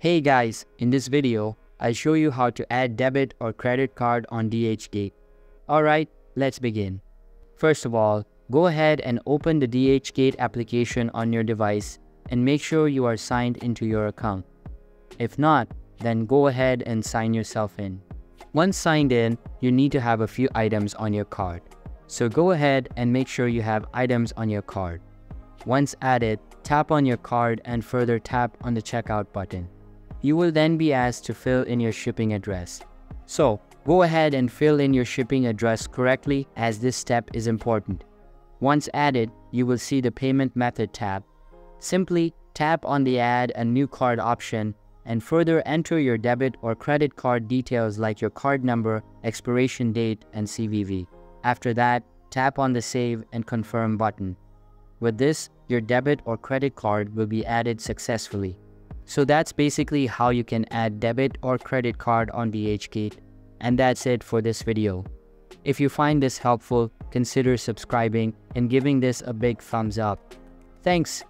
Hey guys, in this video, I'll show you how to add debit or credit card on DHgate. Alright, let's begin. First of all, go ahead and open the DHgate application on your device and make sure you are signed into your account. If not, then go ahead and sign yourself in. Once signed in, you need to have a few items on your card. So go ahead and make sure you have items on your card. Once added, tap on your card and further tap on the checkout button. You will then be asked to fill in your shipping address. So, go ahead and fill in your shipping address correctly as this step is important. Once added, you will see the payment method tab. Simply tap on the add a new card option and further enter your debit or credit card details like your card number, expiration date, and CVV. After that, tap on the save and confirm button. With this, your debit or credit card will be added successfully. So that's basically how you can add debit or credit card on DHgate. And that's it for this video. If you find this helpful, consider subscribing and giving this a big thumbs up. Thanks.